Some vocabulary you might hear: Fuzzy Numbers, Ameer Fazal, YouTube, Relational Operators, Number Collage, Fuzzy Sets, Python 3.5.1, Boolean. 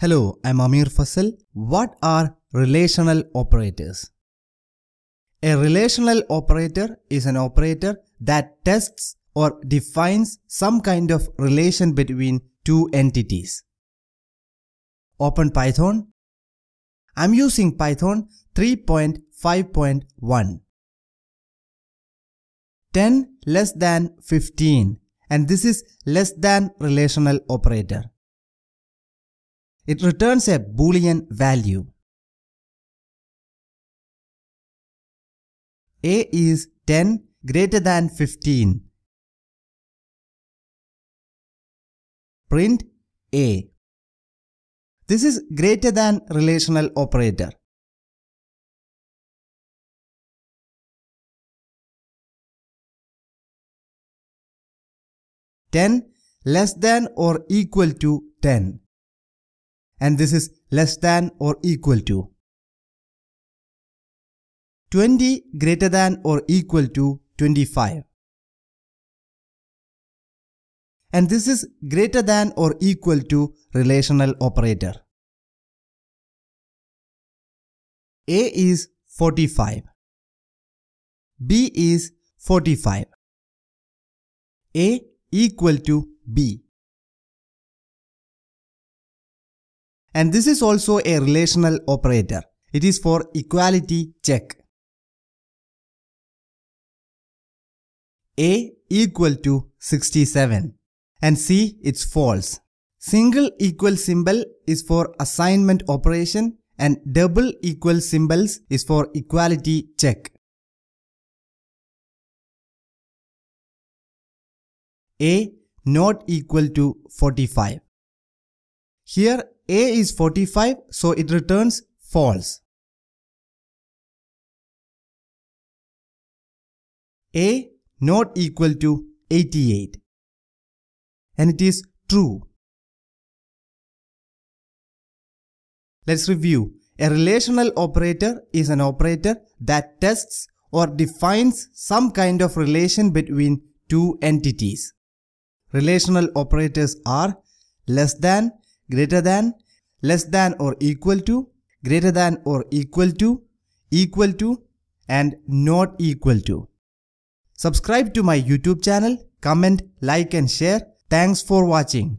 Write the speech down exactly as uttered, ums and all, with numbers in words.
Hello, I'm Ameer Fazal. What are relational operators? A relational operator is an operator that tests or defines some kind of relation between two entities. Open Python. I'm using Python three point five point one. ten less than fifteen, and this is less than relational operator. It returns a Boolean value. A is ten greater than fifteen. Print A. This is greater than relational operator. ten less than or equal to ten. And this is less than or equal to. twenty greater than or equal to twenty-five. And this is greater than or equal to relational operator. A is forty-five. B is forty-five. A equal to B. And this is also a relational operator. It is for equality check. A equal to sixty-seven. And see, it's false. Single equal symbol is for assignment operation and double equal symbols is for equality check. A not equal to forty-five. Here A is forty-five, so it returns false. A not equal to eighty-eight. And it is true. Let's review. A relational operator is an operator that tests or defines some kind of relation between two entities. Relational operators are less than, greater than, less than or equal to, greater than or equal to, equal to, and not equal to. Subscribe to my YouTube channel, comment, like and share. Thanks for watching.